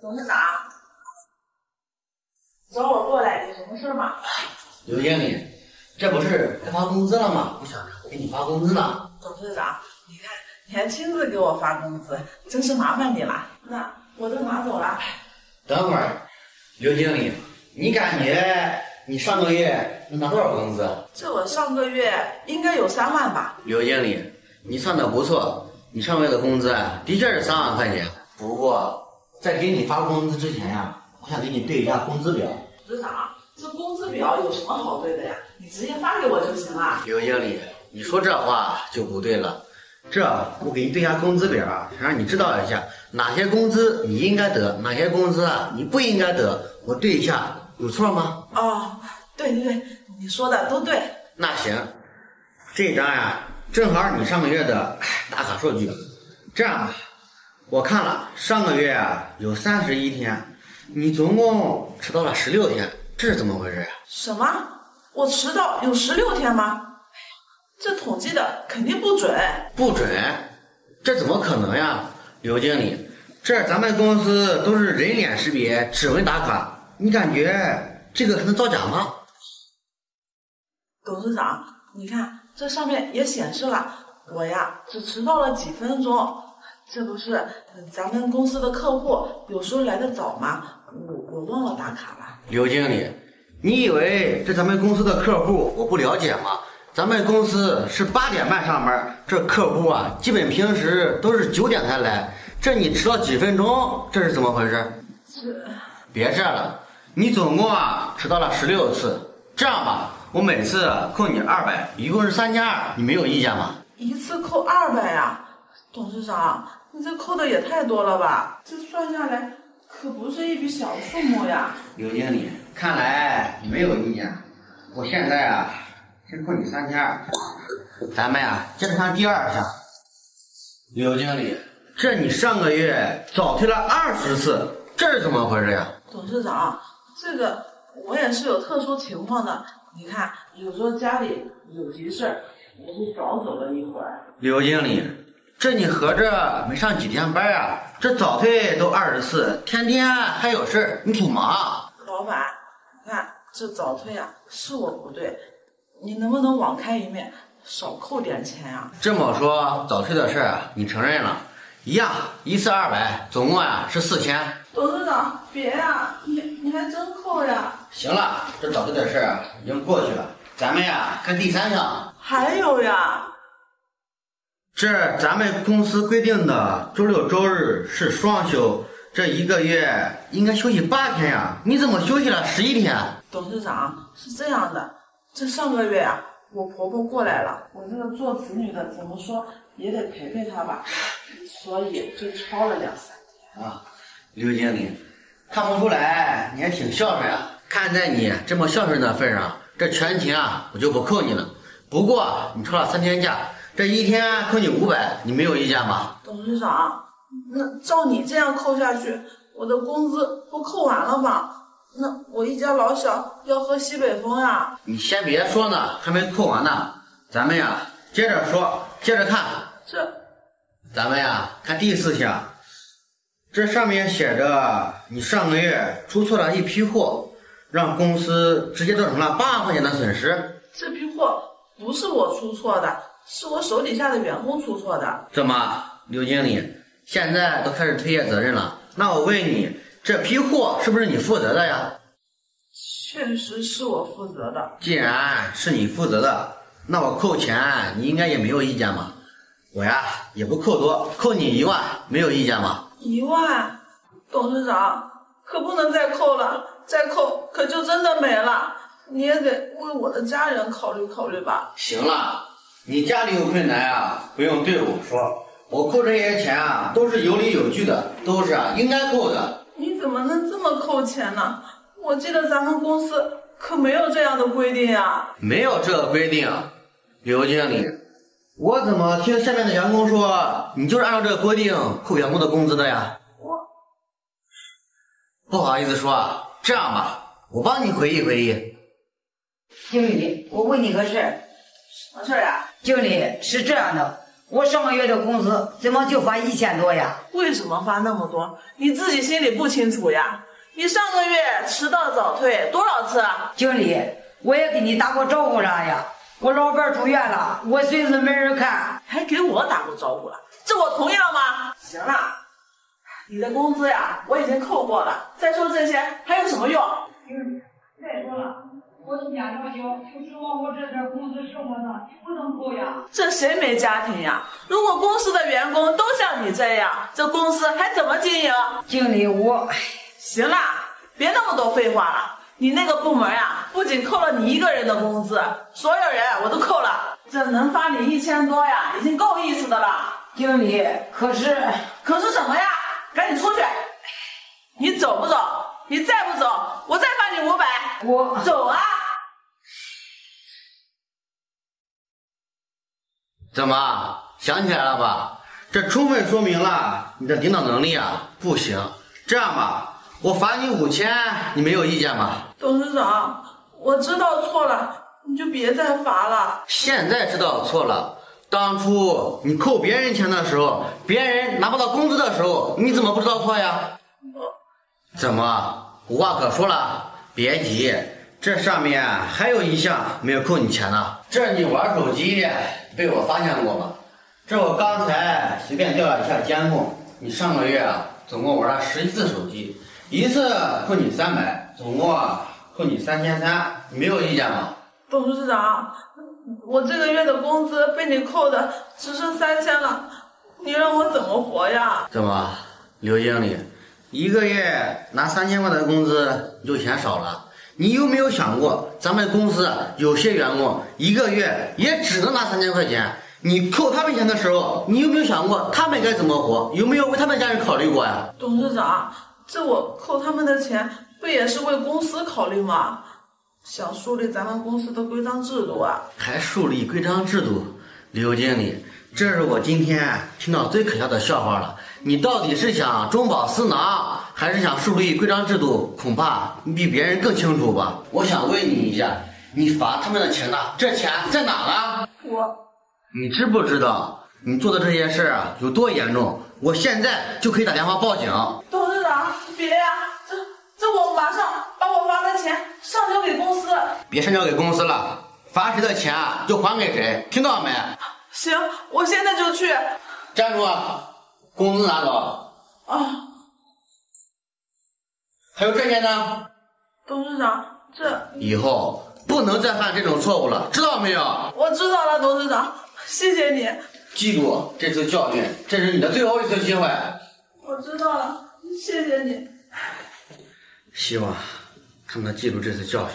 董事长，昨儿我过来有什么事吗？刘经理，这不是该发工资了吗？我想着我给你发工资呢。董事长，你看你还亲自给我发工资，真是麻烦你了。那我都拿走了。等会儿，刘经理，你感觉你上个月能拿多少工资？这我上个月应该有3万吧。刘经理，你算的不错，你上个月的工资的确是3万块钱。不过。 在给你发工资之前呀，我想给你对一下工资表。董事长，这工资表有什么好对的呀？你直接发给我就行了。刘经理，你说这话就不对了。这我给你对一下工资表，想让你知道一下哪些工资你应该得，哪些工资你不应该得。我对一下，有错吗？哦，对，你说的都对。那行，这张呀，正好你上个月的打卡数据。这样吧。 我看了上个月有31天，你总共迟到了16天，这是怎么回事呀？什么？我迟到有16天吗？这统计的肯定不准。不准？这怎么可能呀，刘经理？这咱们公司都是人脸识别、指纹打卡，你感觉这个还能造假吗？董事长，你看这上面也显示了，我呀只迟到了几分钟。 这不是咱们公司的客户有时候来得早吗？我忘了打卡了。刘经理，你以为这咱们公司的客户我不了解吗？咱们公司是8点半上班，这客户基本平时都是9点才来。这你迟到几分钟，这是怎么回事？别这了，你总共迟到了16次。这样吧，我每次扣你200，一共是3200，你没有意见吗？一次扣200呀？董事长。 你这扣的也太多了吧？这算下来可不是一笔小数目呀！刘经理，看来你没有意见。我现在先扣你3200，咱们接着看第二项。刘经理，这你上个月早退了20次，这是怎么回事呀？董事长，这个我也是有特殊情况的。你看，有时候家里有急事，我就早走了一会儿。刘经理。 这你合着没上几天班啊？这早退都20次，天天还有事，你挺忙。老板，你看这早退是我不对，你能不能网开一面，少扣点钱呀？这么说早退的事你承认了？一样，一次200，总共是4000。董事长，别你还真扣呀？行了，这早退的事已经过去了，咱们看第三项。还有呀。 这咱们公司规定的周六周日是双休，这一个月应该休息8天呀，你怎么休息了11天？董事长是这样的，这上个月我婆婆过来了，我这个做子女的怎么说也得陪陪她吧，所以就超了2、3天啊。刘经理，看不出来你还挺孝顺呀，看在你这么孝顺的份上，这全勤我就不扣你了。不过你超了3天假。 这一天扣你500，你没有意见吗？董事长，那照你这样扣下去，我的工资不扣完了吗？那我一家老小要喝西北风呀！你先别说呢，还没扣完呢。咱们接着说，接着看。这，咱们看第4项，这上面写着你上个月出错了一批货，让公司直接造成了8万块钱的损失。这批货不是我出错的。 是我手底下的员工出错的。怎么，刘经理，现在都开始推卸责任了？那我问你，这批货是不是你负责的呀？确实是我负责的。既然是你负责的，那我扣钱，你应该也没有意见吧？我也不扣多，扣你1万，没有意见吧？1万，董事长可不能再扣了，再扣可就真的没了。你也得为我的家人考虑考虑吧。行了。 你家里有困难不用对我说，我扣这些钱都是有理有据的，都是应该扣的。你怎么能这么扣钱呢？我记得咱们公司可没有这样的规定没有这个规定，刘经理，我怎么听下面的员工说你就是按照这个规定扣员工的工资的呀？我不好意思说，这样吧，我帮你回忆回忆。经理，我问你个事儿。 什么事儿呀？经理是这样的，我上个月的工资怎么就发1000多呀？为什么发那么多？你自己心里不清楚呀？你上个月迟到早退多少次啊？经理，我也给你打过招呼了呀。我老伴住院了，我孙子没人看，还给我打过招呼了，这我同意了吗？行了，你的工资呀，我已经扣过了。再说这些还有什么用？嗯，再说了。 我一年上交，就指望我这点工资生活呢，不能够呀！这谁没家庭呀？如果公司的员工都像你这样，这公司还怎么经营？经理，我……行了，别那么多废话了。你那个部门呀，不仅扣了你一个人的工资，所有人我都扣了。这能发你1000多呀，已经够意思的了。经理，可是什么呀？赶紧出去！你走不走？你再不走，我再发你500。我走啊！ 怎么想起来了吧？这充分说明了你的领导能力啊不行。这样吧，我罚你5000，你没有意见吧？董事长，我知道错了，你就别再罚了。现在知道错了，当初你扣别人钱的时候，别人拿不到工资的时候，你怎么不知道错呀？怎么无话可说了？别急，这上面还有一项没有扣你钱呢。这你玩手机。 被我发现过吗？这我刚才随便调了一下监控，你上个月啊，总共玩了11次手机，一次扣你300，总共啊扣你3300，你没有意见吗？董事长，我这个月的工资被你扣的只剩3000了，你让我怎么活呀？怎么，刘经理，一个月拿3000块的工资你就嫌少了？ 你有没有想过，咱们公司有些员工一个月也只能拿3000块钱？你扣他们钱的时候，你有没有想过他们该怎么活？有没有为他们家人考虑过呀？董事长，这我扣他们的钱，不也是为公司考虑吗？想树立咱们公司的规章制度啊！还树立规章制度，刘经理，这是我今天听到最可笑的笑话了。你到底是想中饱私囊？ 还是想树立规章制度，恐怕你比别人更清楚吧。我想问你一下，你罚他们的钱呢？这钱在哪呢？你知不知道你做的这些事啊有多严重？我现在就可以打电话报警。董事长，别呀、啊，这我马上把我罚的钱上交给公司。别上交给公司了，罚谁的钱啊就还给谁，听到没？行，我现在就去。站住！工资拿走。啊。 还有这些呢，董事长，这以后不能再犯这种错误了，知道没有？我知道了，董事长，谢谢你。记住这次教训，这是你的最后一次机会。我知道了，谢谢你。希望他们记住这次教训。